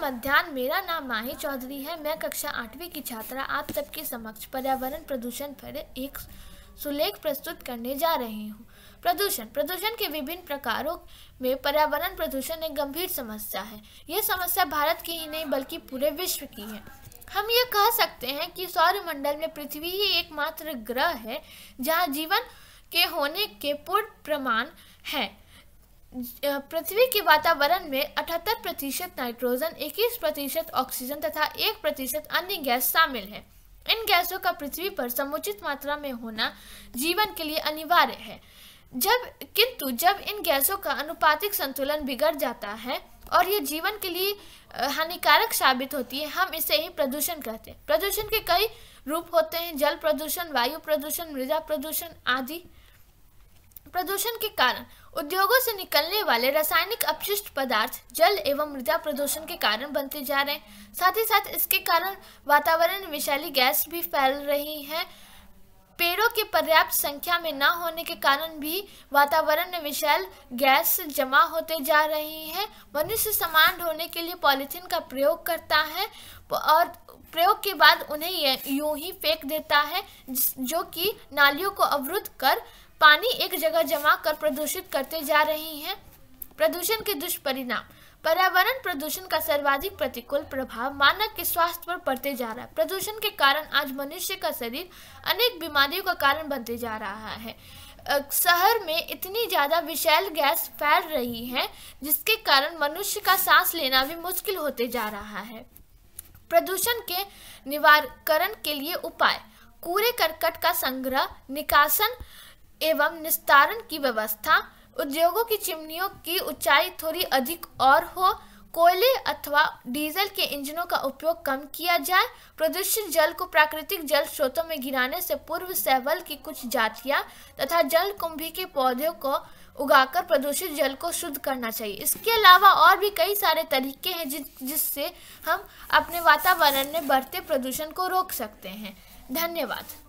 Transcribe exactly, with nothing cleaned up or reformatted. मध्यान्ह, मेरा नाम माही चौधरी है। मैं कक्षा आठवीं की छात्रा आप सबके समक्ष पर्यावरण प्रदूषण पर एक सुलेख प्रस्तुत करने जा रही हूँ। प्रदूषण प्रदूषण के विभिन्न प्रकारों में पर्यावरण प्रदूषण एक गंभीर समस्या है। ये समस्या भारत की ही नहीं बल्कि पूरे विश्व की है। हम ये कह सकते हैं कि सौरमंडल में पृथ्वी ही एकमात्र ग्रह है जहाँ जीवन के होने के पूर्ण प्रमाण हैं। पृथ्वी के वातावरण में अठहत्तर प्रतिशत नाइट्रोजन, इक्कीस प्रतिशत ऑक्सीजन तथा एक प्रतिशत अन्य गैस शामिल है। इन गैसों का पृथ्वी पर समुचित मात्रा में होना जीवन के लिए अनिवार्य है। जब किंतु जब इन गैसों का अनुपातिक संतुलन बिगड़ जाता है और ये जीवन के लिए हानिकारक साबित होती है, हम इसे ही प्रदूषण कहते हैं। प्रदूषण के कई रूप होते हैं, जल प्रदूषण, वायु प्रदूषण, मृदा प्रदूषण आदि। प्रदूषण के कारण उद्योगों से निकलने वाले रासायनिक अपशिष्ट पदार्थ जल एवं मृदा प्रदूषण के कारण बनते जा रहे हैं। साथ ही साथ इसके कारण वातावरण में विषैली गैस भी फैल रही है। पेड़ों के पर्याप्त संख्या में न होने के कारण भी वातावरण में विषैल गैस जमा होते जा रही है। मनुष्य सामान ढोने के लिए पॉलीथीन का प्रयोग करता है और प्रयोग के बाद उन्हें यूं ही फेंक देता है, जो कि नालियों को अवरुद्ध कर पानी एक जगह जमा कर प्रदूषित करते जा रही हैं। प्रदूषण के दुष्परिणाम पर्यावरण प्रदूषण का सर्वाधिक प्रतिकूल प्रभाव मानव के स्वास्थ्य पर पड़ते जा रहा है। प्रदूषण के कारण आज मनुष्य का शरीर अनेक बीमारियों का कारण बनते जा रहा है। शहर में इतनी ज़्यादा विषैल गैस फैल रही है जिसके कारण मनुष्य का सांस लेना भी मुश्किल होते जा रहा है। प्रदूषण के निवारण के लिए उपाय कूड़े करकट का संग्रह, निकासन एवं निस्तारण की व्यवस्था, उद्योगों की चिमनियों की ऊंचाई थोड़ी अधिक और हो, कोयले अथवा डीजल के इंजनों का उपयोग कम किया जाए, प्रदूषित जल को प्राकृतिक जल स्रोतों में गिराने से पूर्व सहवल की कुछ जातियां तथा जल कुंभी के पौधों को उगाकर प्रदूषित जल को शुद्ध करना चाहिए। इसके अलावा और भी कई सारे तरीके हैं जिस जिससे हम अपने वातावरण में बढ़ते प्रदूषण को रोक सकते हैं। धन्यवाद।